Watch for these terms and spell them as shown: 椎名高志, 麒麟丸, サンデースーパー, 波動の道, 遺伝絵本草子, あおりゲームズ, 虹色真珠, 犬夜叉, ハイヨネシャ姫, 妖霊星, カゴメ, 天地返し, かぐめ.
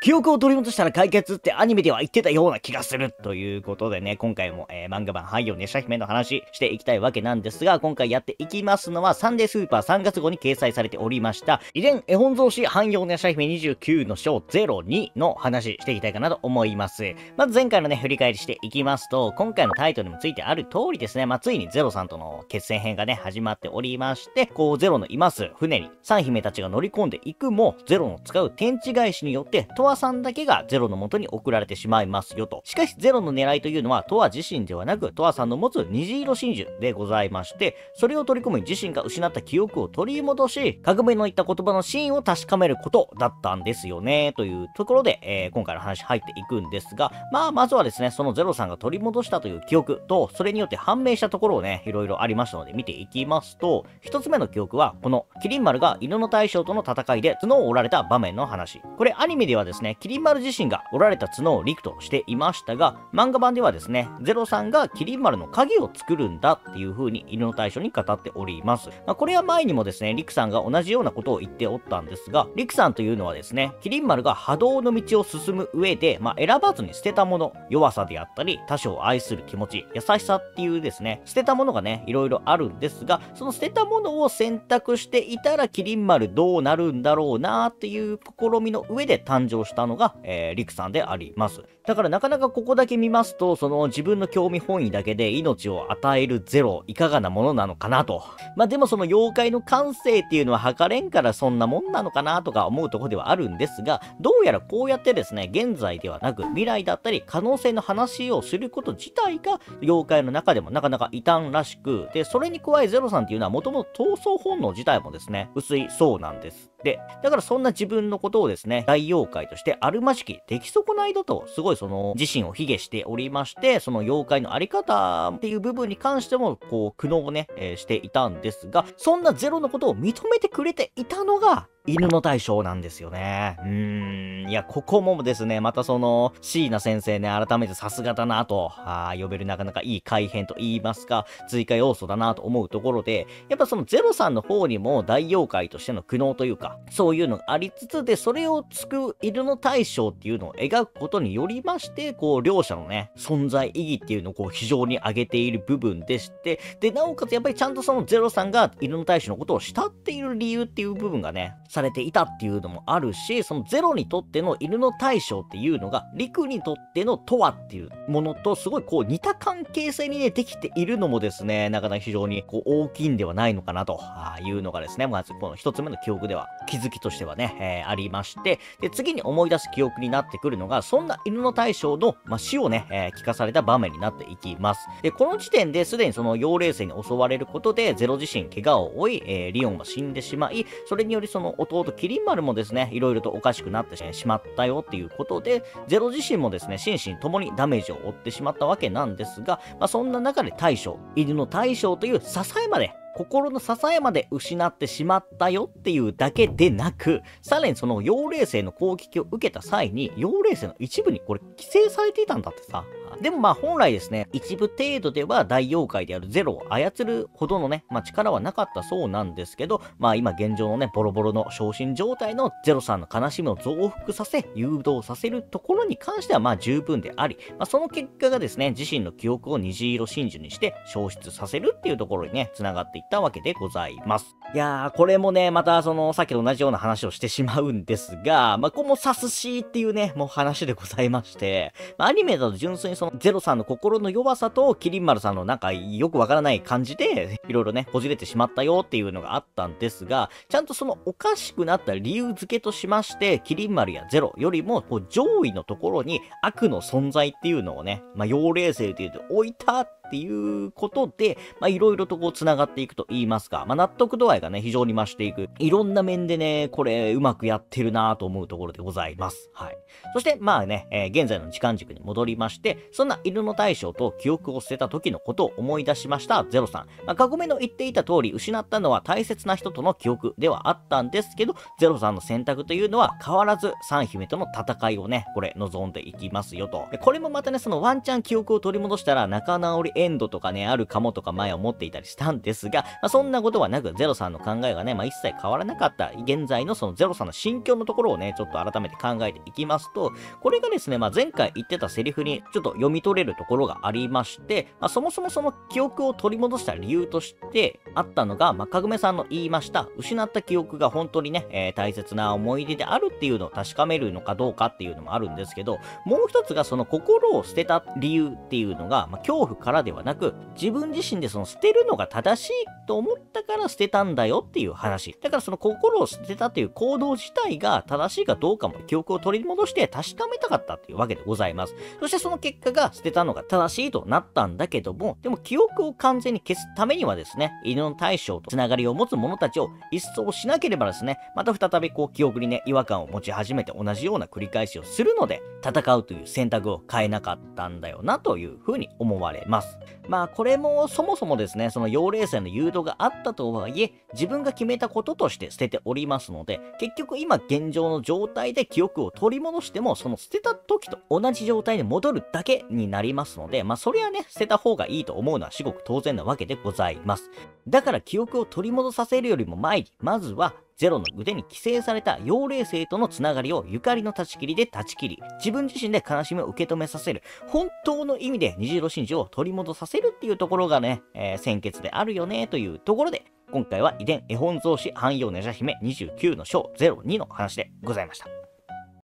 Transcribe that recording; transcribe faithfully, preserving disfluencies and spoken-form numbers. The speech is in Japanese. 記憶を取り戻したら解決ってアニメでは言ってたような気がするということでね、今回も、えー、漫画版ハイヨネシャ姫の話していきたいわけなんですが、今回やっていきますのはサンデースーパーさんがつごうに掲載されておりました遺伝絵本草子ハイヨネシャ姫にじゅうきゅうの章ゼロにの話していきたいかなと思います。まず前回のね、振り返りしていきますと、今回のタイトルにもついてある通りですね、まあ、ついにゼロさんとの決戦編がね、始まっておりまして、こうゼロのいます船にサン姫たちが乗り込んでいくも、ゼロの使う天地返しによって、トアさんだけがゼロの元に送られてしまいますよと。しかしゼロの狙いというのはトア自身ではなく、トアさんの持つ虹色真珠でございまして、それを取り込み自身が失った記憶を取り戻し、カグメの言った言葉の真意を確かめることだったんですよねというところで、えー、今回の話入っていくんですが、まあまずはですね、そのゼロさんが取り戻したという記憶と、それによって判明したところをね、いろいろありましたので見ていきますと、ひとつめの記憶はこの麒麟丸が犬の大将との戦いで角を折られた場面の話。これアニメではですね、キリン丸自身が折られた角を陸としていましたが、漫画版ではですね、ゼロさんがキリン丸の鍵を作るんだっていう風に犬の大将に語っております。まあ、これは前にもですね、陸さんが同じようなことを言っておったんですが、陸さんというのはですね、キリン丸が波動の道を進む上で、まあ、選ばずに捨てたもの、弱さであったり、他者を愛する気持ち、優しさっていうですね、捨てたものがね、いろいろあるんですが、その捨てたものを選択していたらキリン丸どうなるんだろうなっていう試みの上で誕生してしたのが、えー、リクさんであります。だからなかなかここだけ見ますと、その自分の興味本位だけで命を与えるゼロ、いかがなものなのかなと。まあでもその妖怪の感性っていうのは測れんから、そんなもんなのかなとか思うところではあるんですが、どうやらこうやってですね、現在ではなく未来だったり可能性の話をすること自体が妖怪の中でもなかなか異端らしく、で、それに加えゼロさんっていうのはもともと闘争本能自体もですね、薄いそうなんです。で、だからそんな自分のことをですね、大妖怪としてあるまじき出来損ないだと、すごいその自身を卑下しておりまして、その妖怪のあり方っていう部分に関してもこう苦悩をね、えー、していたんですが、そんなゼロのことを認めてくれていたのが犬の大将なんですよね。うーん。いや、ここもですね、またその、椎名先生ね、改めてさすがだなと、あー、呼べるなかなかいい改編と言いますか、追加要素だなと思うところで、やっぱそのゼロさんの方にも大妖怪としての苦悩というか、そういうのがありつつで、それを救う犬の大将っていうのを描くことによりまして、こう、両者のね、存在意義っていうのをこう、非常に上げている部分でして、で、なおかつやっぱりちゃんとそのゼロさんが犬の大将のことを慕っている理由っていう部分がね、されていたっていうのもあるし、そのゼロにとっての犬の大将っていうのがリクにとってのトアっていうものとすごいこう似た関係性にねできているのもですね、なかなか非常にこう大きいんではないのかなというのがですね、まずこの一つ目の記憶では気づきとしてはね、えー、ありまして、で次に思い出す記憶になってくるのが、そんな犬の大将の、まあ、死をね、えー、聞かされた場面になっていきます。でこの時点ですでにその妖霊星に襲われることでゼロ自身怪我を負い、えー、リオンは死んでしまい、それによりその弟キリン丸もですね、いろいろとおかしくなってしまったよっていうことで、ゼロ自身もですね、心身ともにダメージを負ってしまったわけなんですが、まあ、そんな中で大将、犬の大将という支えまで、心の支えまで失ってしまったよっていうだけでなく、さらにその妖霊星の攻撃を受けた際に、妖霊星の一部にこれ寄生されていたんだってさ。でもまあ本来ですね、一部程度では大妖怪であるゼロを操るほどのね、まあ力はなかったそうなんですけど、まあ今現状のね、ボロボロの昇進状態のゼロさんの悲しみを増幅させ、誘導させるところに関してはまあ十分であり、まあその結果がですね、自身の記憶を虹色真珠にして消失させるっていうところにね、繋がっていったわけでございます。いやー、これもね、またその、さっきと同じような話をしてしまうんですが、まあ、ここもサスシーっていうね、もう話でございまして、まあ、アニメだと純粋にその、ゼロさんの心の弱さと、キリン丸さんのなんか、よくわからない感じで、いろいろね、こじれてしまったよっていうのがあったんですが、ちゃんとその、おかしくなった理由付けとしまして、キリン丸やゼロよりも、こう、上位のところに、悪の存在っていうのをね、まあ、妖霊星っていうと、置いたって、っていうことで、まあ、いろいろとこう、繋がっていくと言いますか、まあ、納得度合いがね、非常に増していく。いろんな面でね、これ、うまくやってるなぁと思うところでございます。はい。そして、まあね、えー、現在の時間軸に戻りまして、そんな犬の大将と記憶を捨てた時のことを思い出しました、ゼロさん。まあ、カゴメの言っていた通り、失ったのは大切な人との記憶ではあったんですけど、ゼロさんの選択というのは変わらず、サン姫との戦いをね、これ、望んでいきますよと。これもまたね、そのワンチャン記憶を取り戻したら仲直りエンドとかね、あるかもとか前思っていたりしたんですが、まあ、そんなことはなく、ゼロさんの考えがね、まあ、一切変わらなかった、現在のそのゼロさんの心境のところをね、ちょっと改めて考えていきますと、これがですね、まあ、前回言ってたセリフにちょっと読み取れるところがありまして、まあ、そもそもその記憶を取り戻した理由としてあったのが、まあ、かぐめさんの言いました、失った記憶が本当にね、えー、大切な思い出であるっていうのを確かめるのかどうかっていうのもあるんですけど、もう一つがその心を捨てた理由っていうのが、まあ、恐怖からではなく、自分自身でその捨てるのが正しいと思ったから捨てたんだよっていう話。だからその心を捨てたっていう行動自体が正しいかどうかも記憶を取り戻して確かめたかったっていうわけでございます。そしてその結果が捨てたのが正しいとなったんだけども、でも記憶を完全に消すためにはですね、犬の大将とつながりを持つ者たちを一掃しなければですね、また再びこう記憶にね、違和感を持ち始めて同じような繰り返しをするので、戦うという選択を変えなかったんだよなというふうに思われます。まあこれもそもそもですね、その幼霊星の誘導があったとはいえ、自分が決めたこととして捨てておりますので、結局今現状の状態で記憶を取り戻しても、その捨てた時と同じ状態に戻るだけになりますので、まあそれはね、捨てた方がいいと思うのは至極当然なわけでございます。だから記憶を取り戻させるよりも前に、まずはゼロの腕に寄生された妖霊星とのつながりをゆかりの断ち切りで断ち切り、自分自身で悲しみを受け止めさせる、本当の意味で虹色真珠を取り戻させるっていうところがね、えー、先決であるよねというところで、今回は遺伝絵本草子半妖ネジャ姫にじゅうきゅうの章ゼロにの話でございました。